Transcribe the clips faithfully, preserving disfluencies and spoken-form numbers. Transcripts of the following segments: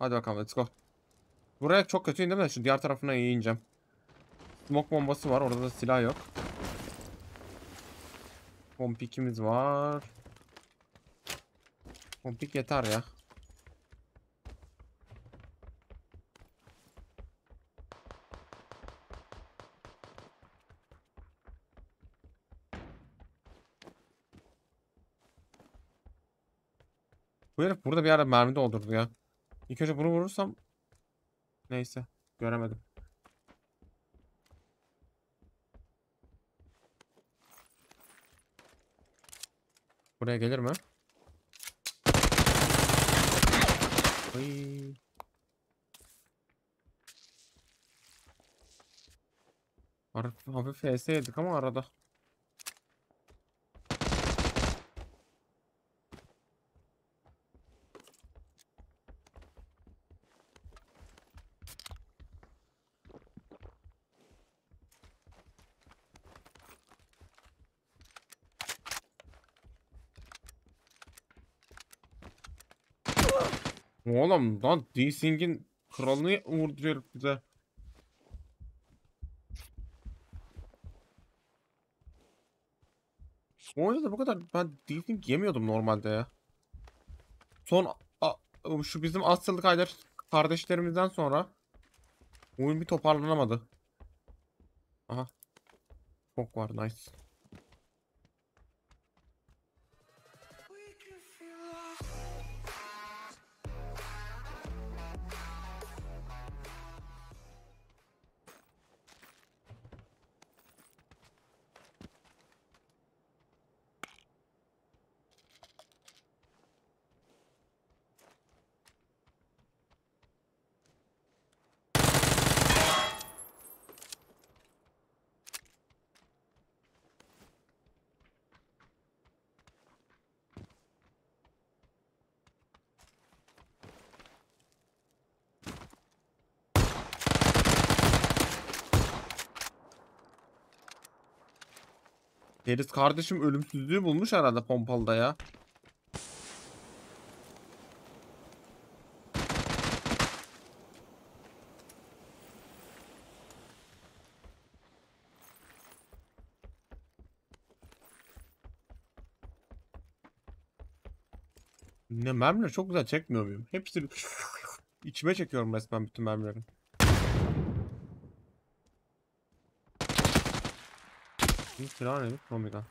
Hadi bakalım, let's go. Buraya çok kötü indim de şu diğer tarafına iyi ineceğim. Smoke bombası var, orada da silah yok. Pompikimiz var. Pompik yeter ya. Bu herif burada bir yerde mermi doldurdu ya. İlk önce bunu vurursam... Neyse, göremedim. Buraya gelir mi? Ayy. Hafif F S yedik ama arada. Oğlum lan D-Sing'in kralını vurduruyor bize. Oyunda bu kadar ben D-Sing yemiyordum normalde ya. Son a, şu bizim Asyalı kardeşlerimizden sonra oyun bir toparlanamadı. Aha. Çok var, nice. Deniz kardeşim ölümsüzlüğü bulmuş herhalde pompalıda ya. Ne mermiler çok güzel çekmiyor muyum? Hepsini içime çekiyorum resmen bütün mermilerin. Bir silah neymiş? Omega.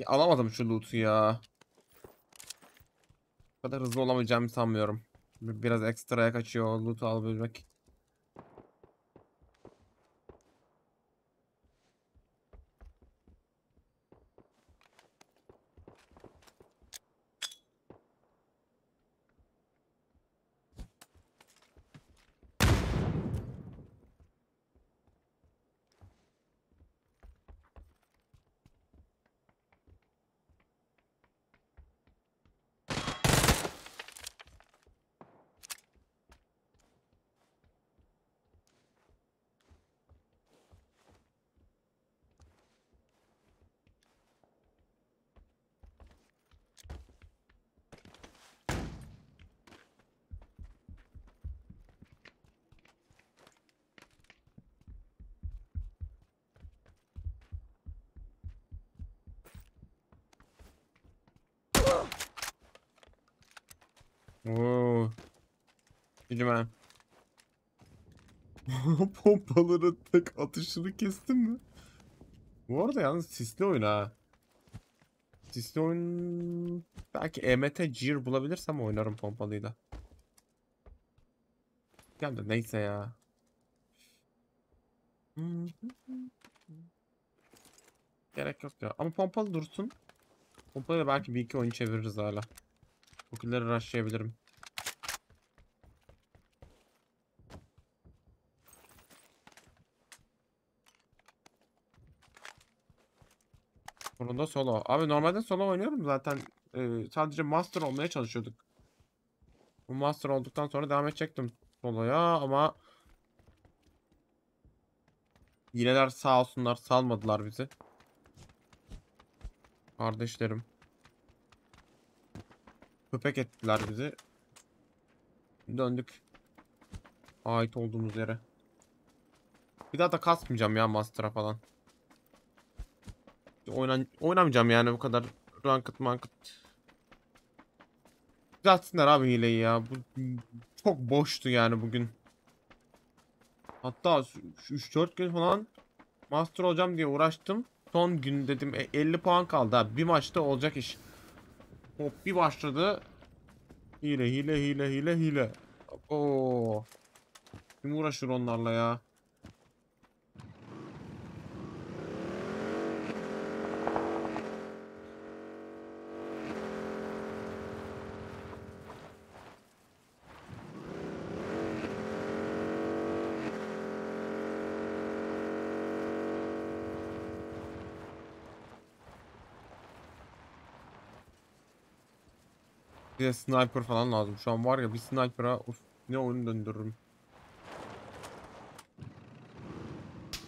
Ya alamadım şu loot'u ya. Bu kadar hızlı olamayacağımı sanmıyorum. Biraz ekstraya kaçıyor loot'u alabilmek. Ooo. Bilmem. Pompaların tek atışını kestim mi? Bu arada yalnız sisli oyun ha. Sisli oyun... Belki E M T Gear bulabilirsem oynarım pompalıyla. Yani neyse ya. Gerek yok ya. Ama pompalı dursun. Pompayla belki bir iki oyun çeviririz hala. Okülleri rushlayabilirim. Sonunda solo. Abi normalde solo oynuyorum zaten. Ee, sadece master olmaya çalışıyorduk. Bu master olduktan sonra devam edecektim soloya ama yineler sağ olsunlar salmadılar bizi. Kardeşlerim. Köpek ettiler bizi. Döndük. Ait olduğumuz yere. Bir daha da kasmayacağım ya master'a falan. Oynan oynamayacağım yani bu kadar ranked manked. Düzeltsinler abi hileyi ya. Bu çok boştu yani bugün. Hatta üç dört gün falan master olacağım diye uğraştım. Son gün dedim elli puan kaldı abi. Bir maçta olacak iş. Hop bir başladı. Hile hile hile hile hile. Oo. Kim uğraşır onlarla ya? Bir de sniper falan lazım. Şu an var ya bir sniper'a of ne oyunu döndürürüm.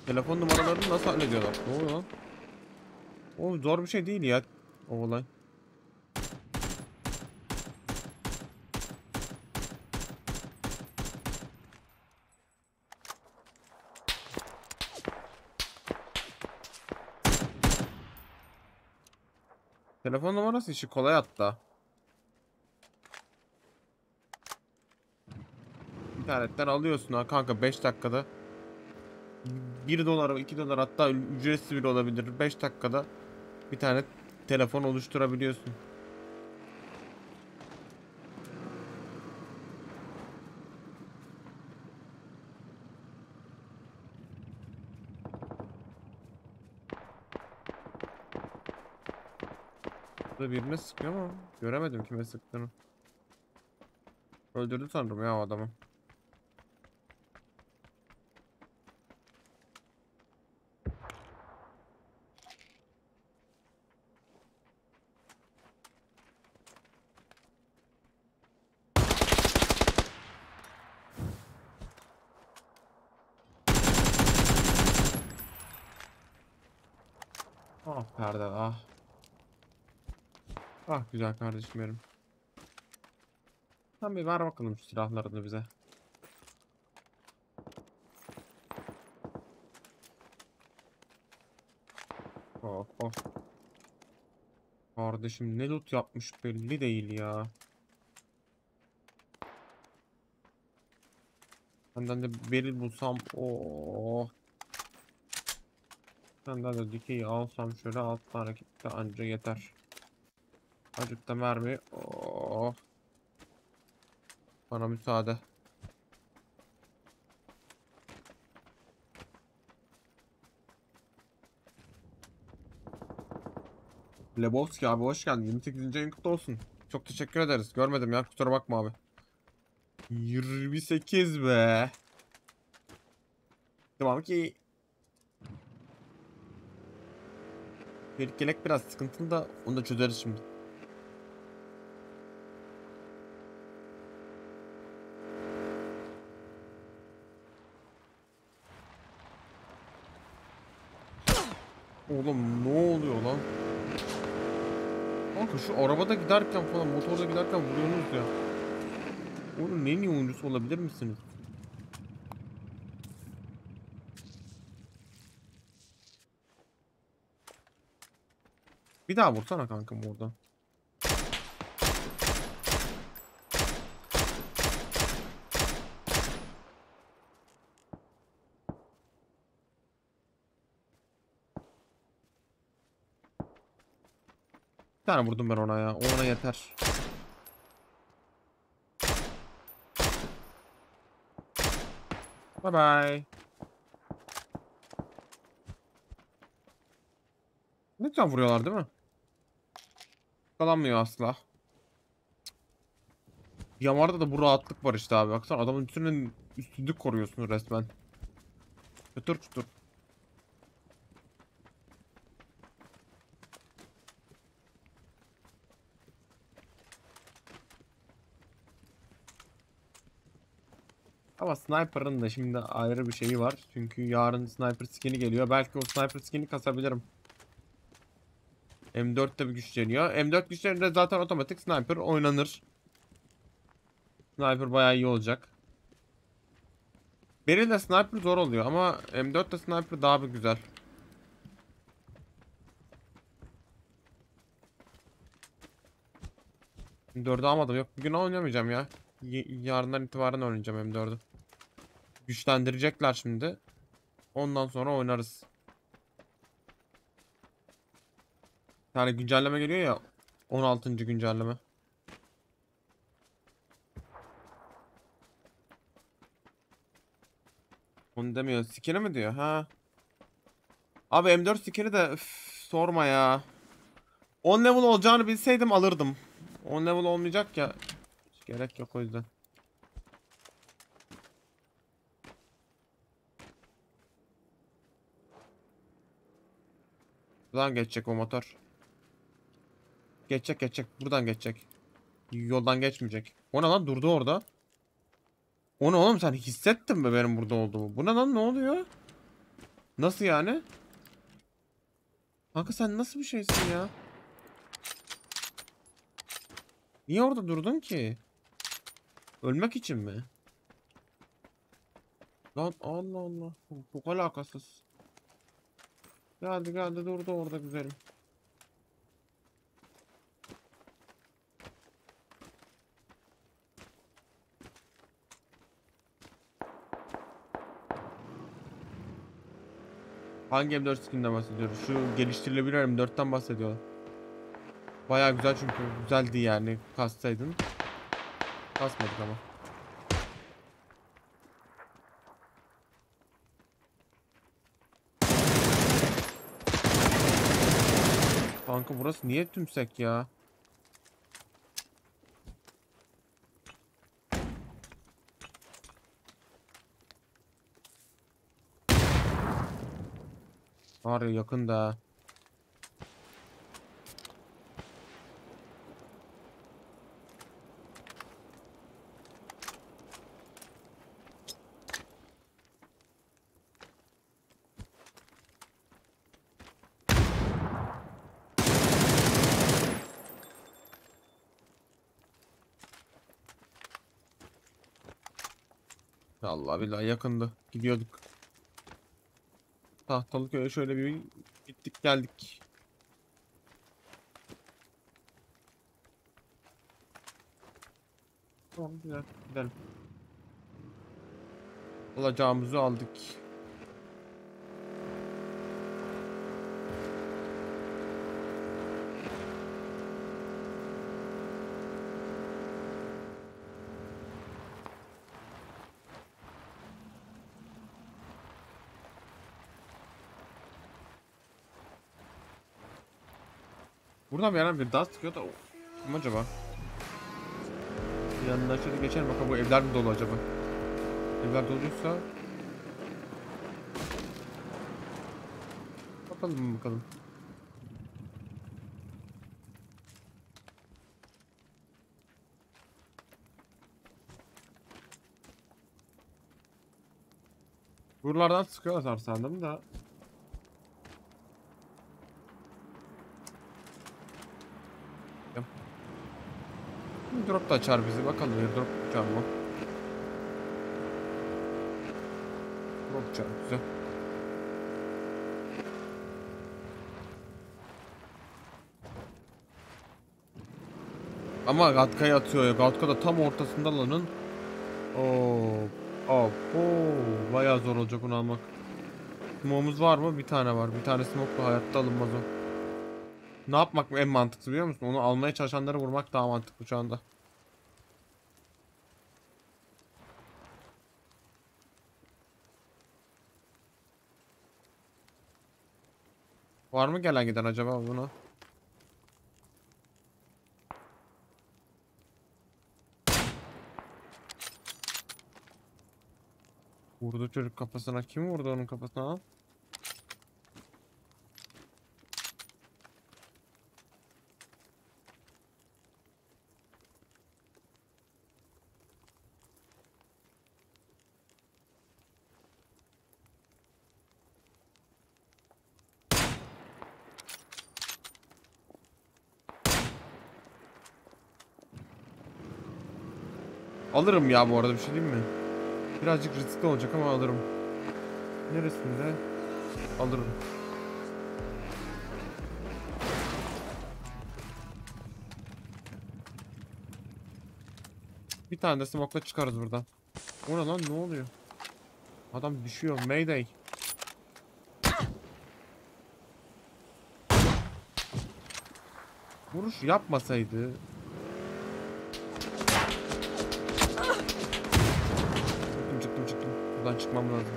Telefon numaralarını nasıl hallediyorlar? Ne oluyor lan? O zor bir şey değil ya o olay. Telefon numarası işi kolay hatta. İnternetten alıyorsun ha kanka beş dakikada bir dolar iki dolar hatta ücretsiz bile olabilir, beş dakikada bir tane telefon oluşturabiliyorsun. Burada birine sıkıyor ama göremedim kime sıktığını. Öldürdü sanırım ya o adamı. Ah perde ah. Ah güzel kardeşim benim. Sen bir ver bakalım şu silahlarını bize. Oh oh. Kardeşim ne loot yapmış belli değil ya. Senden de beril bulsam oh. Senden de dikeyi alsam şöyle altı tane hareketle anca yeter. Azıcık da mermi. Oh. Bana müsaade. Lebowski abi hoş geldin. yirmi sekizinci ayın kutlu olsun. Çok teşekkür ederiz. Görmedim ya kusura bakma abi. yirmi sekiz be. Tamam ki. Gelek gelek biraz sıkıntılı da onu da çözeriz şimdi. Oğlum ne oluyor lan? Kanka şu arabada giderken falan motorda giderken vuruyorsunuz ya. Oğlum neyin oyuncusu olabilir misiniz? Bir daha vursana kankam oradan. Bir tane vurdum ben ona ya. Ona yeter. Bye bye. Ne can vuruyorlar değil mi? Kalanmıyor asla. Yamarda da bu rahatlık var işte abi. Baksana adamın üstünün üstünlük koruyorsun resmen. Çatır çatır. Ama sniper'ın da şimdi ayrı bir şeyi var. Çünkü yarın sniper skin'i geliyor. Belki o sniper skin'i kasabilirim. M dört de bir güçleniyor. M dört güçlerinde zaten otomatik sniper oynanır. Sniper bayağı iyi olacak. Beryl'de sniper zor oluyor ama M dörtte sniper daha bir güzel. M dördü almadım. Yok bugün oynamayacağım ya. Y yarından itibaren oynayacağım M dördü. Güçlendirecekler şimdi. Ondan sonra oynarız. Yani güncelleme geliyor ya. on altıncı güncelleme. Onu demiyor. Skin'i mi diyor? Ha. Abi M dört skin'i de öf, sorma ya. on level olacağını bilseydim alırdım. on level olmayacak ya. Hiç gerek yok o yüzden. Buradan geçecek o motor. Geçecek geçecek. Buradan geçecek. Yoldan geçmeyecek. O ne lan? Durdu orada. O ne oğlum, sen hissettin mi benim burada olduğumu? Bu ne lan, ne oluyor? Nasıl yani? Kanka sen nasıl bir şeysin ya? Niye orada durdun ki? Ölmek için mi? Lan Allah Allah. Çok alakasız. Geldi geldi durdu orada güzelim. Hangi M dört skin'den bahsediyoruz? Şu geliştirilebilir M dörtten bahsediyorlar. Bayağı güzel çünkü. Güzeldi yani. Kassaydın. Kasmadık ama. Kanka burası niye tümsek ya? Var yakında. Allah billahi yakında. Gidiyorduk. Tahtalıköy'e şöyle bir gittik geldik. Tamam güzel gidelim. Alacağımızı aldık. Buradan bir yerden bir daha sıkıyor da o, kim acaba? Yanına şöyle geçelim bakalım, bu evler mi dolu acaba? Evler doluysa bakalım bakalım. Buralardan sıkıyorlar sandım da. Drop da açar bizi. Bakalım bir drop uçar mı? Drop uçar. Güzel. Ama Gatka'ya atıyor ya. Gatka da tam ortasında lanın. Ooo. Ooo. Bayağı zor olacak onu almak. Smoke'umuz var mı? Bir tane var. Bir tane smoke'la hayatta alınmaz o. Ne yapmak en mantıklı biliyor musun? Onu almaya çalışanları vurmak daha mantıklı şu anda. Var mı gelen giden acaba buna? Vurdu çocuk kafasına. Kim vurdu onun kafasına? Alırım ya bu arada, bir şey diyeyim mi? Birazcık riskli olacak ama alırım. Neresinde? Alırım. Bir tane de smoke'la çıkarız buradan. Ona lan ne oluyor? Adam düşüyor. Mayday. Vuruş yapmasaydı. Çıkmam lazım.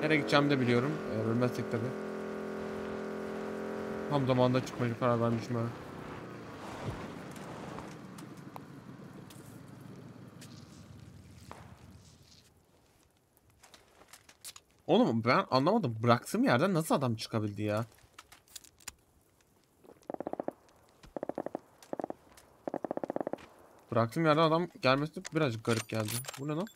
Nereye gideceğimi de biliyorum. Ee, ölmezsek tabi. Tam zamanda çıkmaya karar vermişim ben. Oğlum ben anlamadım. Bıraktığım yerden nasıl adam çıkabildi ya? Bıraktığım yerden adam gelmesi birazcık garip geldi. Bu ne lan?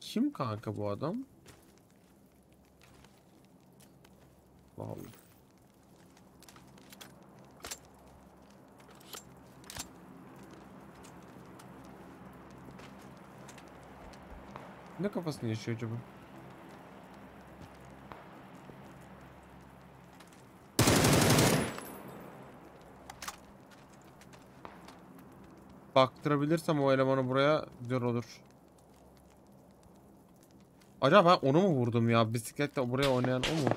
Kim kanka bu adam? Vallahi. Ne kafasını yaşıyor acaba? Baktırabilirsem o elemanı buraya güzel olur. Acaba ben onu mu vurdum ya? Bisikletle buraya oynayan o mu?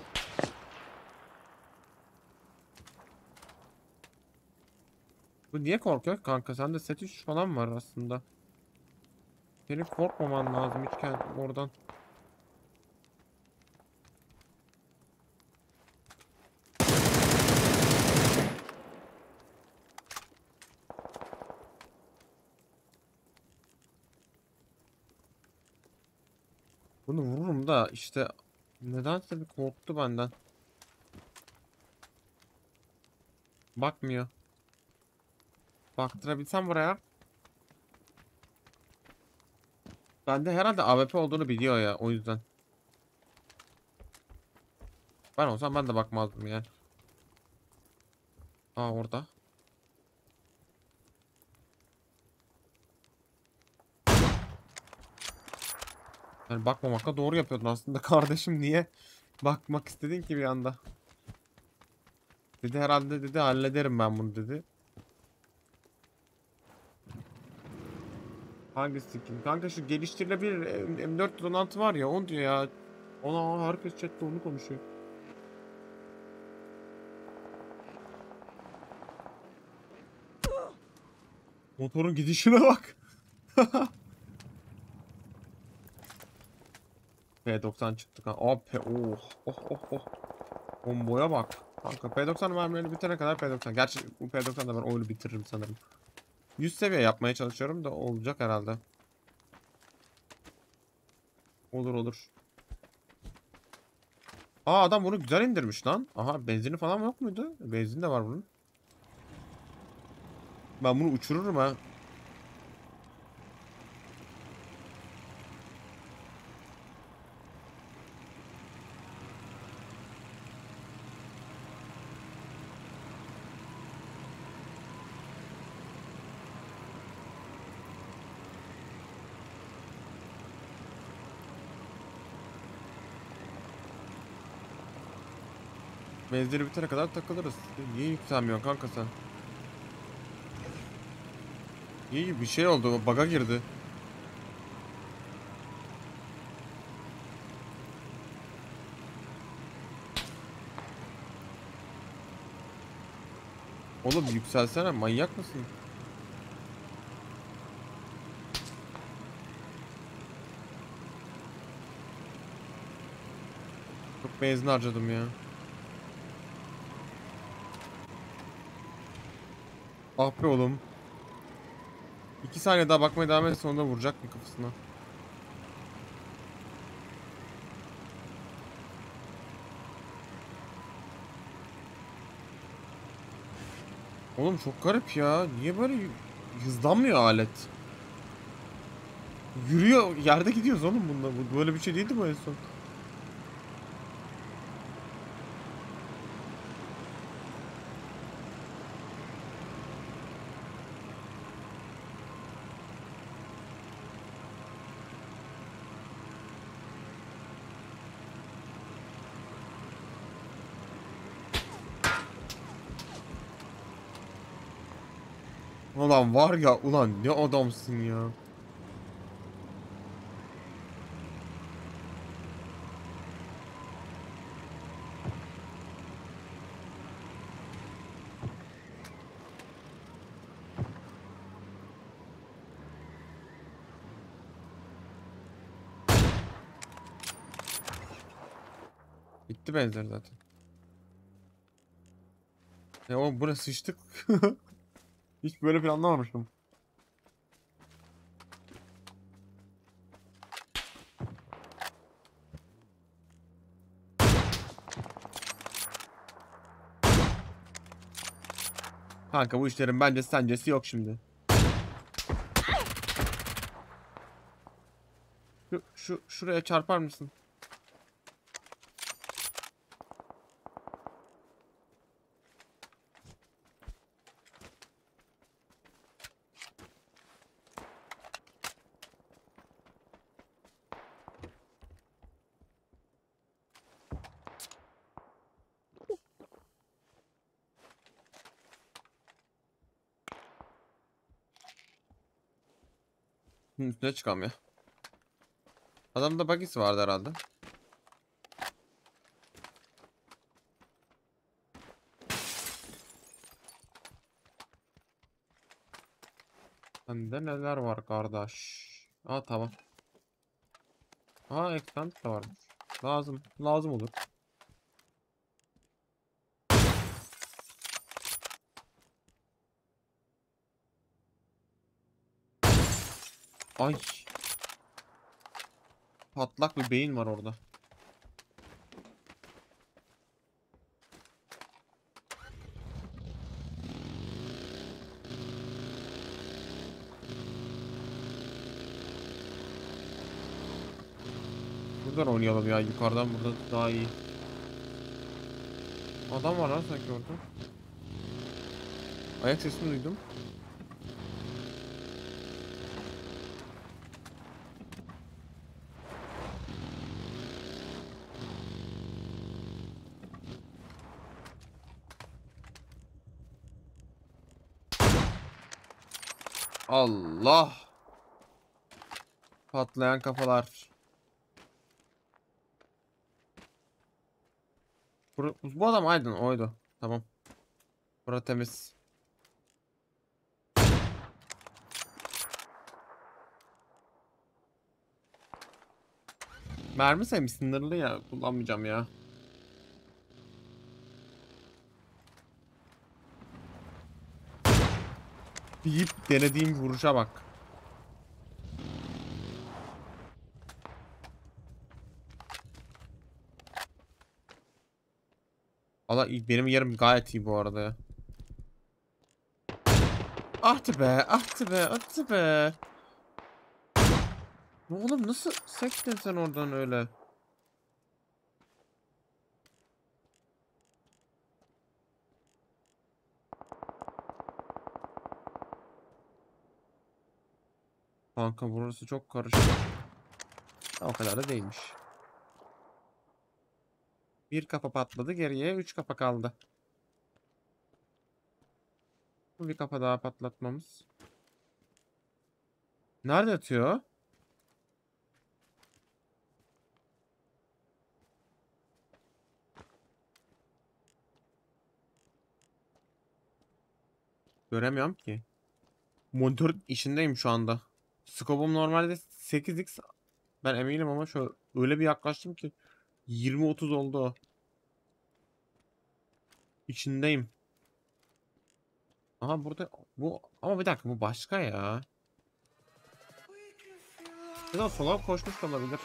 Bu niye korkuyor kanka? Sende set üç falan var aslında. Senin korkmaman lazım hiç kendim oradan. Bunu vururum da işte nedense bir korktu benden. Bakmıyor. Baktırabilsem buraya. Bende herhalde A W P olduğunu biliyor ya, o yüzden. Ben olsam ben de bakmazdım yani. Aa orada. Yani bakmamakla doğru yapıyordun aslında kardeşim, niye bakmak istedin ki bir anda? Dedi herhalde, dedi hallederim ben bunu dedi. Hangisi kim? Kanka şu geliştirilebilir M dört yüz on altı var ya, on diyor ya. Ona herkes chatte onu konuşuyor. Motorun gidişine bak. P doksan çıktı kanka. Oh, oh, oh, oh. Bomboya bak. Kanka P doksan mermilerini bitirene kadar P doksan. Gerçi bu P doksan'da ben oyunu bitiririm sanırım. yüz seviye yapmaya çalışıyorum da olacak herhalde. Olur olur. Aa adam bunu güzel indirmiş lan. Aha benzini falan yok muydu? Benzin de var bunun. Ben bunu uçururum ha. Benzeri bitene kadar takılırız. Niye yükselmiyorsun kanka sen? İyi bir şey oldu, bug'a girdi. Oğlum yükselsene, manyak mısın? Çok benzin harcadım ya. Ah be oğlum. İki saniye daha bakmaya devam edersen onda vuracak mı kafasına? Oğlum çok garip ya. Niye böyle hızlanmıyor alet? Yürüyor, yerde gidiyoruz oğlum bunda. Böyle bir şey değildi bu en son. Ulan var ya, ulan ne adamsın ya. Bitti benzer zaten. Ya oğlum buraya sıçtık. Hiç böyle planlamamıştım. Kanka bu işlerin bence sencesi yok şimdi. Şu, şu şuraya çarpar mısın? Üstüne çıkalım ya. Adamda bagisi vardı herhalde. Bende neler var kardeş? Aa tamam. Aa ekstrant da varmış. Lazım, lazım olur. Ay. Patlak bir beyin var orada. Buradan oynayalım ya, yukarıdan, burada daha iyi. Adam var lan sanki orada. Ayak sesini duydum. Allah! Patlayan kafalar. Bur bu adam aydın oydu. Tamam. Burası temiz. Mermi sayım sınırlı ya. Kullanmayacağım ya. Deyip denediğim vuruşa bak. Allah, benim yerim gayet iyi bu arada ya. Ah be, ah be, ah be. Oğlum nasıl sektin sen oradan öyle? Kanka burası çok karışık. O kadar da değilmiş. Bir kafa patladı, geriye üç kafa kaldı. Bu bir kafa daha patlatmamız. Nerede atıyor? Göremiyorum ki. Monitör içindeyim şu anda. Scope'um normalde sekiz x. Ben eminim ama şöyle öyle bir yaklaştım ki yirmi otuz oldu o. İçindeyim. Aha burada bu ama bir dakika bu başka ya. Biraz sola koşmuş olabilir.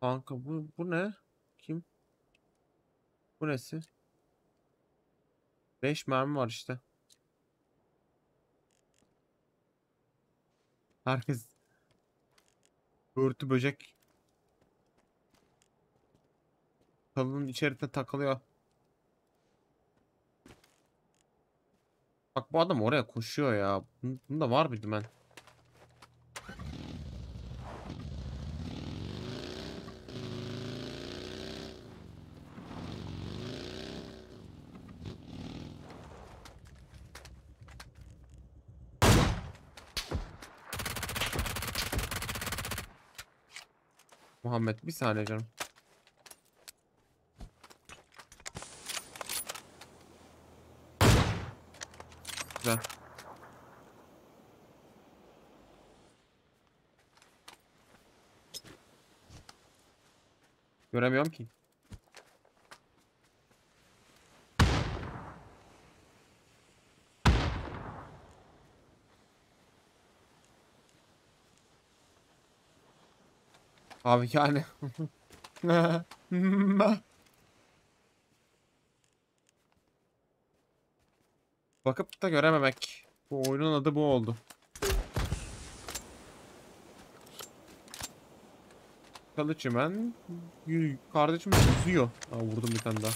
Kanka bu bu ne? Kim? Bu nesi? beş mermi var işte. Herkes börtü böcek tavuğun içerisinde takılıyor. Bak bu adam oraya koşuyor ya. Bunda var bir dümen. Muhammed bir saniye canım. Güzel. Göremiyorum ki. Abi yani. Bakıp da görememek. Bu oyunun adı bu oldu. Kalıcı ben. Kardeşim yüzüyor. Aa, vurdum bir tane daha.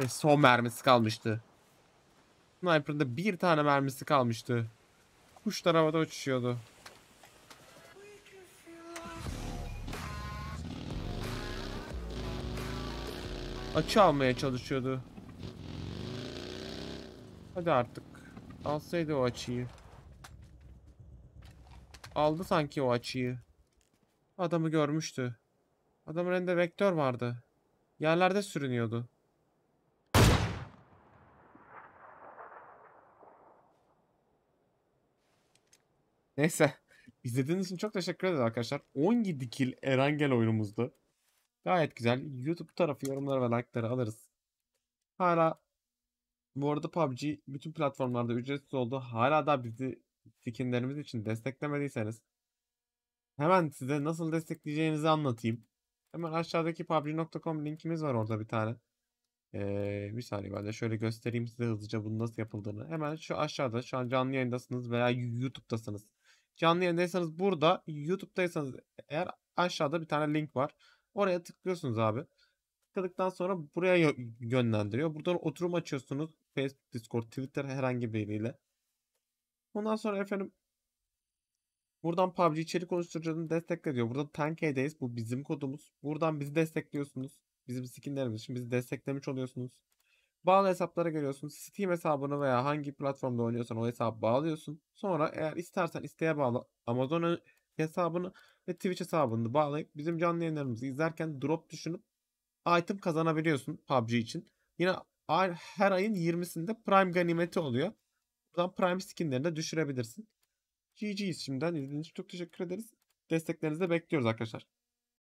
E, son mermisi kalmıştı. Sniper'da bir tane mermisi kalmıştı. Kuşlar havada uçuşuyordu. Açı almaya çalışıyordu. Hadi artık. Alsaydı o açıyı. Aldı sanki o açıyı. Adamı görmüştü. Adamın elinde vektör vardı. Yerlerde sürünüyordu. Neyse. İzlediğiniz için çok teşekkür ederiz arkadaşlar. on yedi kill Erangel oyunumuzdu. Gayet güzel. YouTube tarafı yorumları ve like'ları alırız. Hala bu arada P U B G bütün platformlarda ücretsiz oldu. Hala da bizi skinlerimiz için desteklemediyseniz hemen size nasıl destekleyeceğinizi anlatayım. Hemen aşağıdaki P U B G nokta com linkimiz var orada bir tane. Ee, bir saniye ben de şöyle göstereyim size hızlıca bunun nasıl yapıldığını. Hemen şu aşağıda şu an canlı yayındasınız veya YouTube'dasınız. Canlı yayındaysanız burada, YouTube'daysanız eğer aşağıda bir tane link var. Oraya tıklıyorsunuz abi. Tıkladıktan sonra buraya yönlendiriyor. Buradan oturum açıyorsunuz. Facebook, Discord, Twitter herhangi biriyle. Ondan sonra efendim buradan P U B G içerik oluşturucunu destekle diyor. Burada Tanke'deyiz. Bu bizim kodumuz. Buradan bizi destekliyorsunuz. Bizim skinlerimiz için bizi desteklemiş oluyorsunuz. Bağlı hesaplara geliyorsunuz. Steam hesabını veya hangi platformda oynuyorsan o hesabı bağlıyorsun. Sonra eğer istersen isteğe bağlı Amazon hesabını ve Twitch hesabını bağlayıp bizim canlı yayınlarımızı izlerken drop düşünüp item kazanabiliyorsun P U B G için. Yine her ayın yirmisinde Prime ganimeti oluyor. Buradan Prime skinlerini de düşürebilirsin. G G'yiz şimdiden. İzlediğiniz için çok teşekkür ederiz. Desteklerinizi de bekliyoruz arkadaşlar.